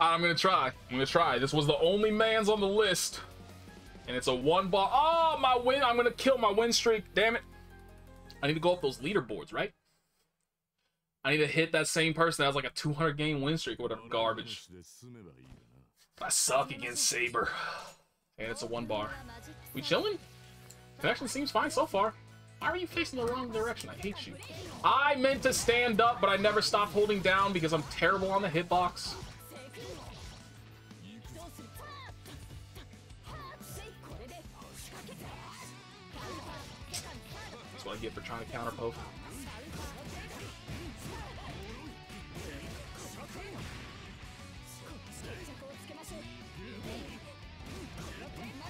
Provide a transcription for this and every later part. I'm gonna try. This was the only man's on the list, and it's a one ball. Oh, my win! I'm gonna kill my win streak. Damn it! I need to go up those leaderboards, right? I need to hit that same person that has like a 200 game win streak or whatever garbage. I suck against Saber. And it's a one bar. We chilling? Connection seems fine so far. Why are you facing the wrong direction? I hate you. I meant to stand up, but I never stopped holding down because I'm terrible on the hitbox. That's what I get for trying to counterpoke.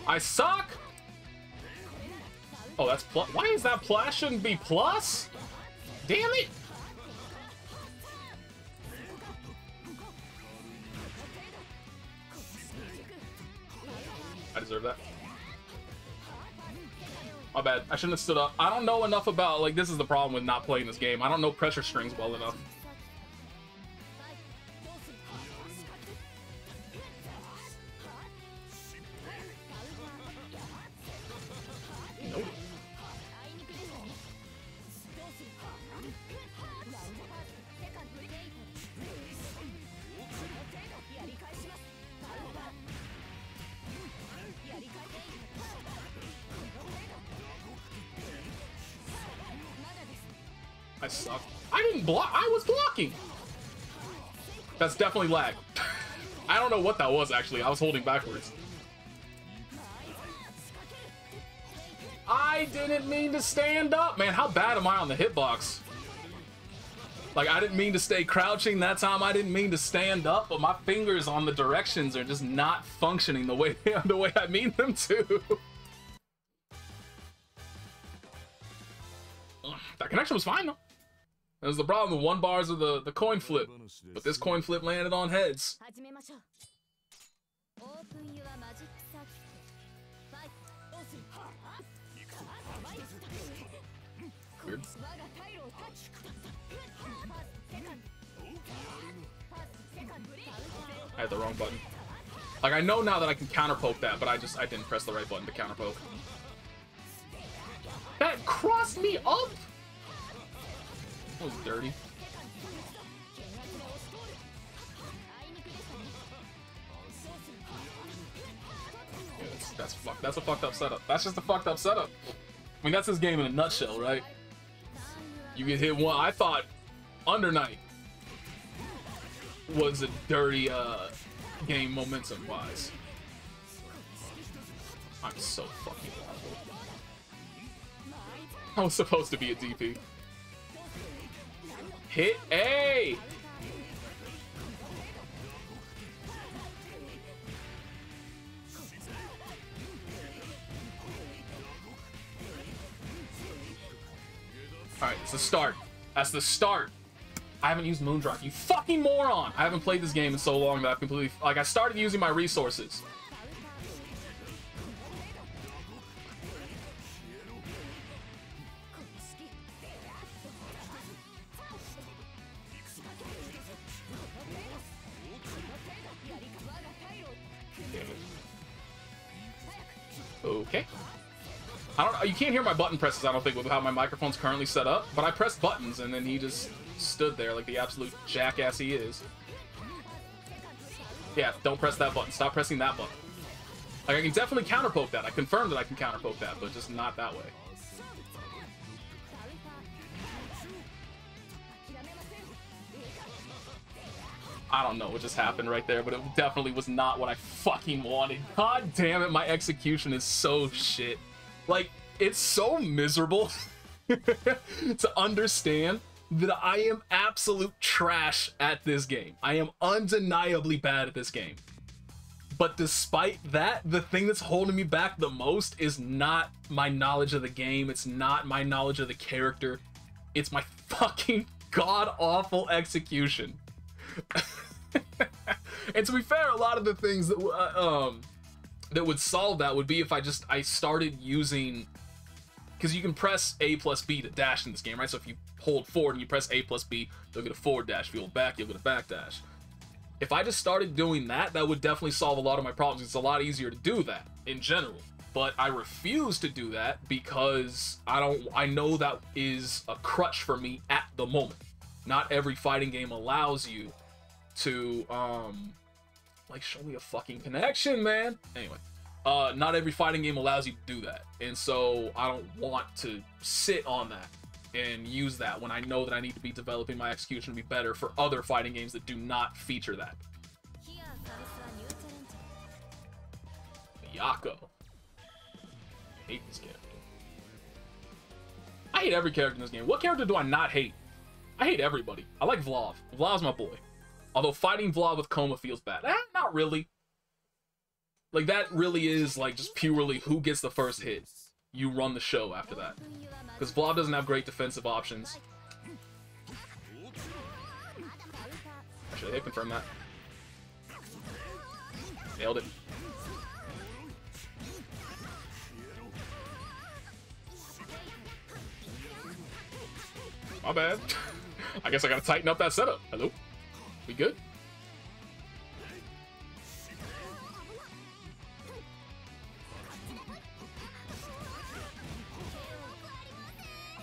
I suck. Oh, that's plus. Why is that plus? Shouldn't be plus. Damn it. I deserve that. My bad. I shouldn't have stood up. I don't know enough about, like, this is the problem with not playing this game. I don't know pressure strings well enough. I suck. I didn't block. I was blocking. That's definitely lag. I don't know what that was, actually. I was holding backwards. I didn't mean to stand up. Man, how bad am I on the hitbox? Like, I didn't mean to stay crouching that time. I didn't mean to stand up, but my fingers on the directions are just not functioning the way I mean them to. That connection was fine, though. That was the problem. The one bars of the coin flip, but this coin flip landed on heads. Weird. I had the wrong button. Like, I know now that I can counterpoke that, but I didn't press the right button to counterpoke. That crossed me up. That was dirty. Yeah, that's a fucked up setup. That's just a fucked up setup. I mean, that's this game in a nutshell, right? You get hit one. I thought Under Night was a dirty game momentum wise. I'm so fucking horrible. I was supposed to be a DP. Hit A! Alright, it's the start. That's the start. I haven't used Moondrop, you fucking moron! I haven't played this game in so long that I've completely... Like, I started using my resources. Okay. You can't hear my button presses, I don't think, with how my microphone's currently set up, but I pressed buttons and then he just stood there like the absolute jackass he is. Yeah, don't press that button. Stop pressing that button. Like, I can definitely counterpoke that. I confirmed that I can counterpoke that, but just not that way. I don't know what just happened right there, but it definitely was not what I fucking wanted. God damn it, my execution is so shit. Like, it's so miserable to understand that I am absolute trash at this game. I am undeniably bad at this game. But despite that, the thing that's holding me back the most is not my knowledge of the game. It's not my knowledge of the character. It's my fucking god-awful execution. And to be fair, a lot of the things that that would solve that would be if I started using, because you can press A plus B to dash in this game, right? So if you hold forward and you press A plus B, you'll get a forward dash. If you hold back, you'll get a back dash. If I just started doing that, that would definitely solve a lot of my problems. It's a lot easier to do that in general. But I refuse to do that because I know that is a crutch for me at the moment. Not every fighting game allows you to, like, show me a fucking connection, man. Anyway, not every fighting game allows you to do that. And so I don't want to sit on that and use that when I know that I need to be developing my execution to be better for other fighting games that do not feature that. Miyako. I hate this character. I hate every character in this game. What character do I not hate? I hate everybody. I like Vlov. Vlov's my boy. Although fighting Vlov with Kouma feels bad. Not really. Like, that really is, like, just purely who gets the first hit. You run the show after that. Because Vlov doesn't have great defensive options. Actually, they confirm that. Nailed it. My bad. I guess I gotta tighten up that setup. Hello? We good?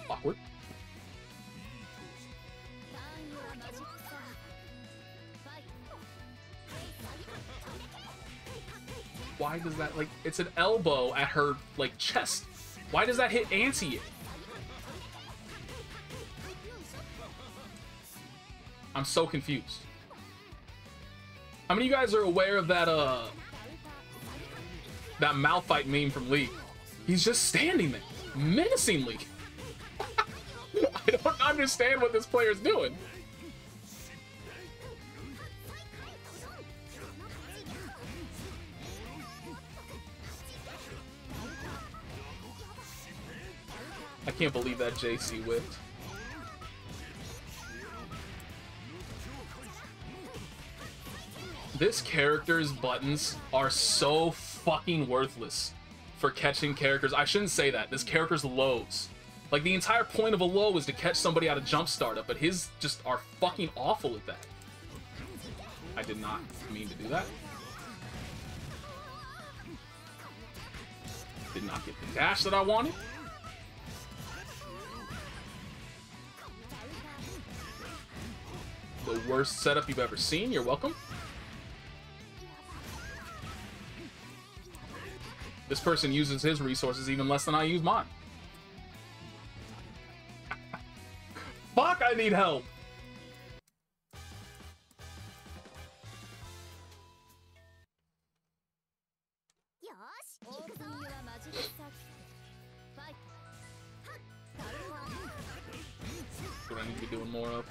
Awkward. Why does that, like, it's an elbow at her, like, chest. Why does that hit anti-it? I'm so confused. How many of you guys are aware of that that Malphite meme from League? He's just standing there, menacingly. I don't understand what this player's doing. I can't believe that JC whipped. This character's buttons are so fucking worthless for catching characters. I shouldn't say that. This character's lows. Like, the entire point of a low is to catch somebody out of jump startup, but his just are fucking awful at that. I did not mean to do that. Did not get the dash that I wanted. The worst setup you've ever seen. You're welcome. This person uses his resources even less than I use mine. Fuck, I need help. What I need to be doing more of.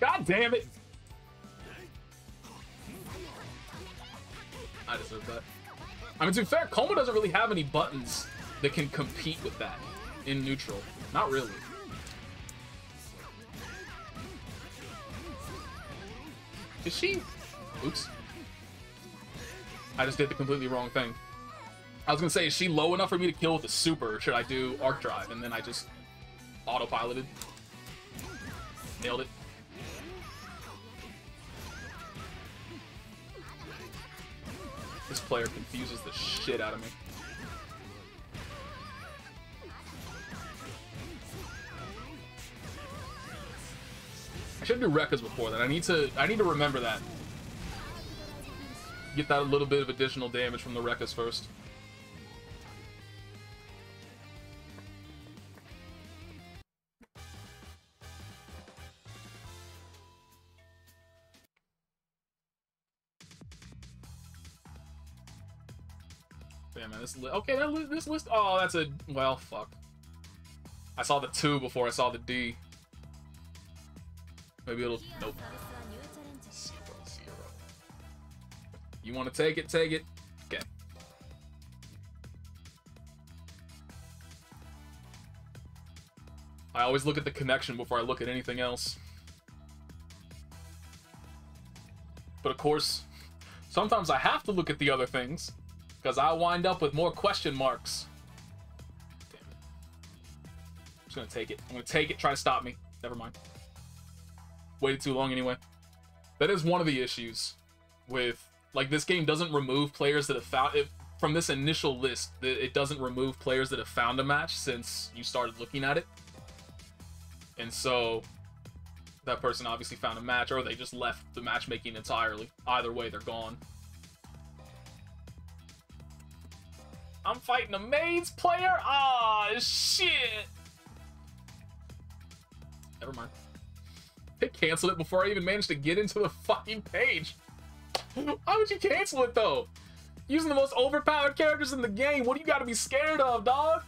God damn it. I deserve that. I mean, to be fair, Kouma doesn't really have any buttons that can compete with that in neutral. Not really. Is she? Oops. I just did the completely wrong thing. I was gonna say, is she low enough for me to kill with a super? Or should I do arc drive? And then I just autopiloted. Nailed it. This player confuses the shit out of me. I should do Rekkas before that. I need to remember that. Get that a little bit of additional damage from the Rekkas first. Okay, this list. Oh, that's a well. Fuck. I saw the 2 before I saw the D. Maybe it'll. Nope. 0-0. You want to take it? Take it. Okay. I always look at the connection before I look at anything else. But of course, sometimes I have to look at the other things. Because I wind up with more question marks. Damn it. just gonna take it. I'm gonna take it. Try to stop me. Never mind. Waited too long anyway. That is one of the issues with, like, this game doesn't remove players that have found it from this initial list. It doesn't remove players that have found a match since you started looking at it. And so that person obviously found a match, or they just left the matchmaking entirely. Either way, they're gone. I'm fighting a mains player? Ah, shit! Never mind. They canceled it before I even managed to get into the fucking page. Why would you cancel it, though? Using the most overpowered characters in the game. What do you gotta be scared of, dog?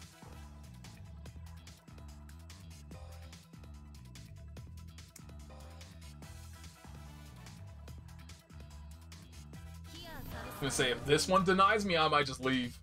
I'm gonna say, if this one denies me, I might just leave.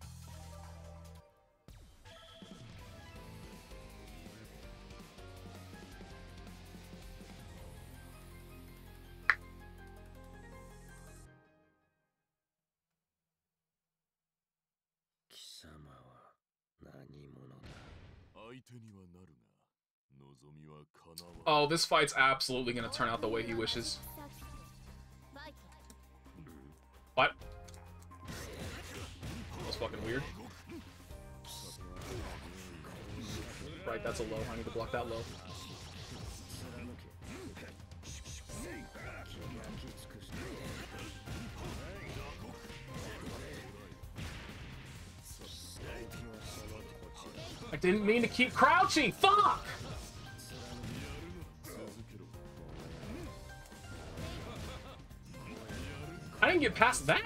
Oh, this fight's absolutely gonna turn out the way he wishes. What? That was fucking weird. Right, that's a low. I need to block that low. I didn't mean to keep crouching! Fuck! I didn't get past that.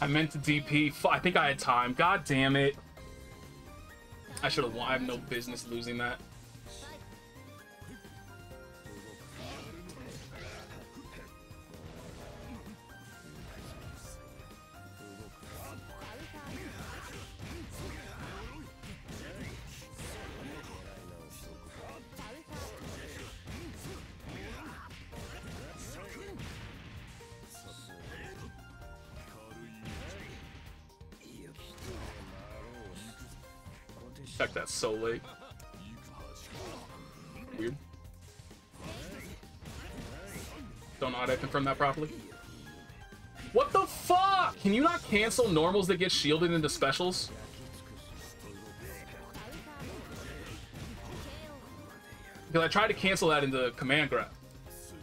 I meant to DP. I think I had time. God damn it. I should have won. I have no business losing that. Check that, so late. Weird. Don't know how to confirm that properly. What the fuck? Can you not cancel normals that get shielded into specials? Because I tried to cancel that into command grab.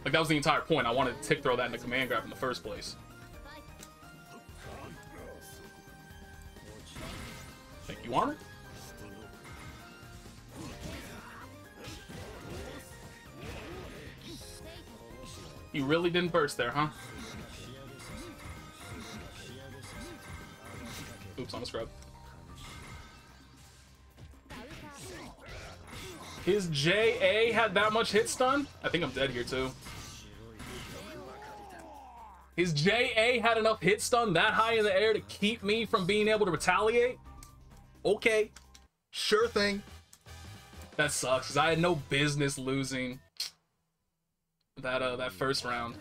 Like, that was the entire point. I wanted to tick throw that into command grab in the first place. Thank you, Armor. You really didn't burst there, huh? Oops, on a scrub. His JA had that much hit stun? I think I'm dead here, too. His JA had enough hit stun that high in the air to keep me from being able to retaliate? Okay. Sure thing. That sucks, because I had no business losing that first round.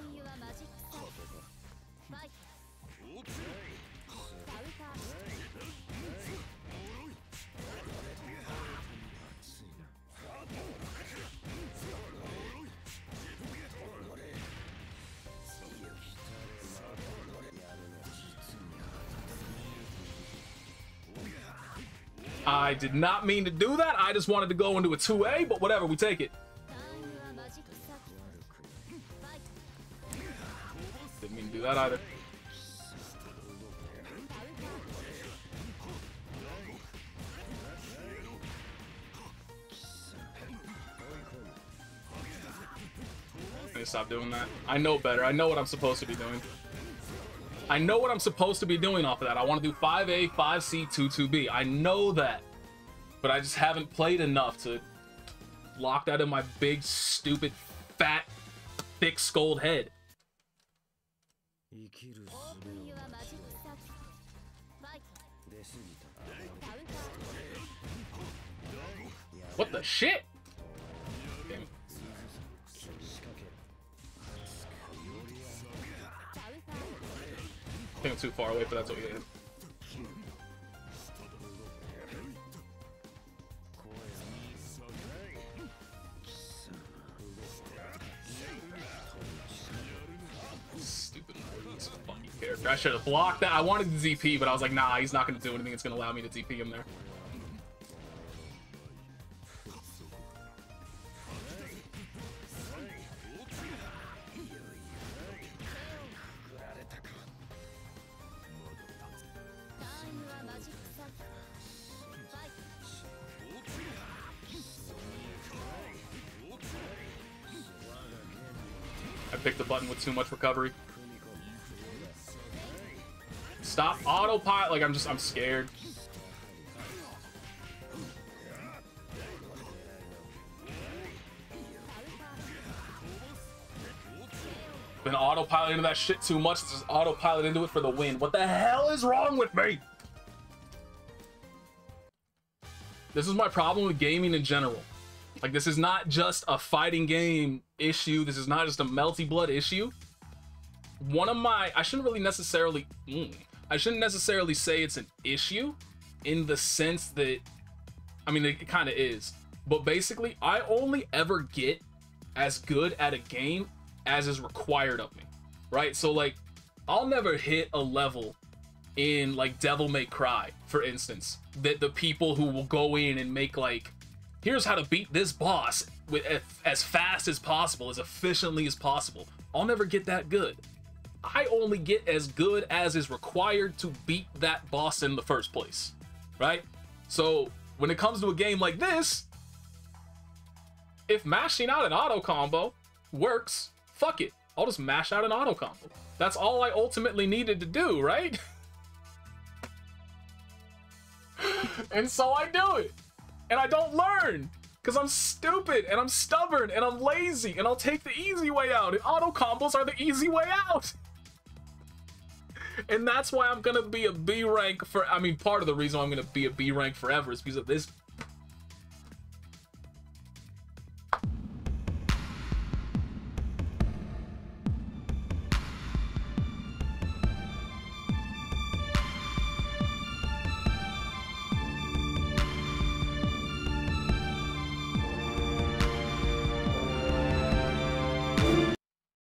I did not mean to do that. I just wanted to go into a 2A, but whatever, we take it. Didn't mean to do that either. I need to stop doing that. I know better. I know what I'm supposed to be doing. I know what I'm supposed to be doing off of that. I want to do 5A, 5C, 2B. I know that. But I just haven't played enough to lock that in my big, stupid, fat, thick-skulled head. What the shit? I think I'm too far away, but that's what we did. I should have blocked that. I wanted to DP, but I was like, nah, he's not going to do anything. It's going to allow me to DP him there. I picked the button with too much recovery. Stop autopilot, like I'm scared. Been autopilot into that shit too much, just autopilot into it for the win. What the hell is wrong with me? This is my problem with gaming in general. Like, this is not just a fighting game issue. This is not just a Melty Blood issue. One of my, I shouldn't really necessarily, I shouldn't necessarily say it's an issue in the sense that, I mean, it kind of is, but basically I only ever get as good at a game as is required of me, right? So like, I'll never hit a level in like Devil May Cry, for instance, that the people who will go in and make like, here's how to beat this boss with as fast as possible, as efficiently as possible. I'll never get that good. I only get as good as is required to beat that boss in the first place, right? So when it comes to a game like this, if mashing out an auto combo works, fuck it. I'll just mash out an auto combo. That's all I ultimately needed to do, right? And so I do it. And I don't learn because I'm stupid and I'm stubborn and I'm lazy and I'll take the easy way out, and auto combos are the easy way out. And that's why I'm gonna be a B rank for, I mean, part of the reason why I'm gonna be a B rank forever is because of this